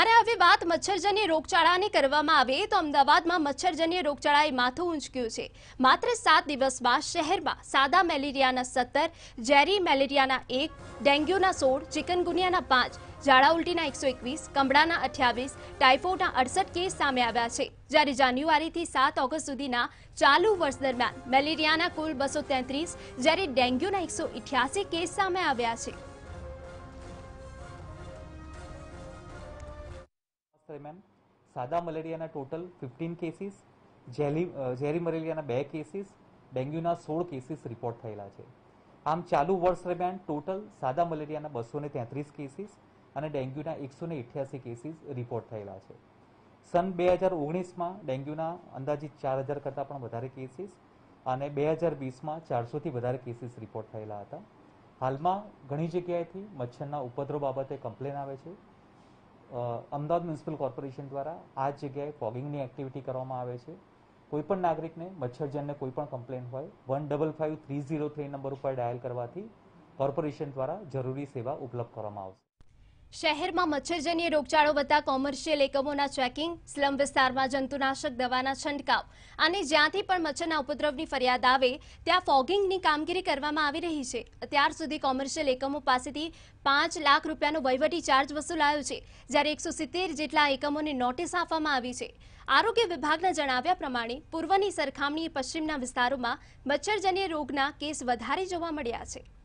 અને હવે વાત મચ્છરજન્ય રોગચાળાની કરવામાં આવે તો અમદાવાદમાં મચ્છરજન્ય રોગચાળાએ માથું ઊંચક્યું છે. માત્ર 7 દિવસમાં શહેરમાં સાદા મેલેરિયાના 17, ઝેરી મેલેરિયાના 1, ડેન્ગ્યુના 16, ચિકનગુનિયાના 5, झाड़ा उल्टी 121, कमड़ा 28, टाइफोइड 68 केस सामे आव्या छे। जारे जान्युआरी थी 7 ऑगस्ट सुधीना चालू वर्ष दरमियान मेलेरियाना कुल 233, जारे डेंग्यूना 188 केस सामे आव्या छे। सादा मलेरियाना टोटल 15 केसेस, झेरी मलेरियाना 2 केसेस, डेंग्यूना 16 केसेस रिपोर्ट थयेला छे। आम चालू वर्ष दरमियान टोटल सादा मलेरियाना 233 केसेस અને ડેન્ગ્યુના 188 કેસીસ રિપોર્ટ થયેલા છે. સન 2019માં ડેન્ગ્યુના અંદાજિત 4000 કરતાં પણ વધારે કેસીસ અને 2020માં 400 થી વધારે કેસીસ રિપોર્ટ થયેલા હતા. હાલમાં ઘણી જગ્યાએથી મચ્છરના ઉપદ્રવ બાબતે કમ્પ્લેન આવે છે. અમદાવાદ મ્યુનિસિપલ કોર્પોરેશન દ્વારા આ જગ્યાએ ફોગિંગની એક્ટિવિટી કરવામાં આવે છે. કોઈપણ નાગરિકને મચ્છરજન્ય કોઈપણ કમ્પ્લેન હોય 155303 નંબર ઉપર ડાયલ કરવાથી કોર્પોરેશન દ્વારા જરૂરી સેવા ઉપલબ્ધ કરવામાં આવશે. शहर में मच्छरजन्य रोगचाड़ो बता कोमर्शियल एकमों चेकिंग, स्लम विस्तार में जंतुनाशक दवाना छंटकाव आने ज्यांथी पण मच्छरना उपद्रवनी फरियाद आवे त्यां फॉगिंगनी कामगीरी करवामां आवी रही छे। अत्यार सुधी कोमर्शियल एकमों पासेथी 5 लाख रूपियानो वहीवटी चार्ज वसूलायो छे, ज्यारे 170 जेटला एकमोने नोटिस आपवामां आवी छे। आरोग्य विभागना जणाव्या प्रमाणे पूर्वनी सरखामणीए पश्चिमना विस्तारोमां मच्छरजन्य रोगना केस वधारे जोवा मळ्या छे।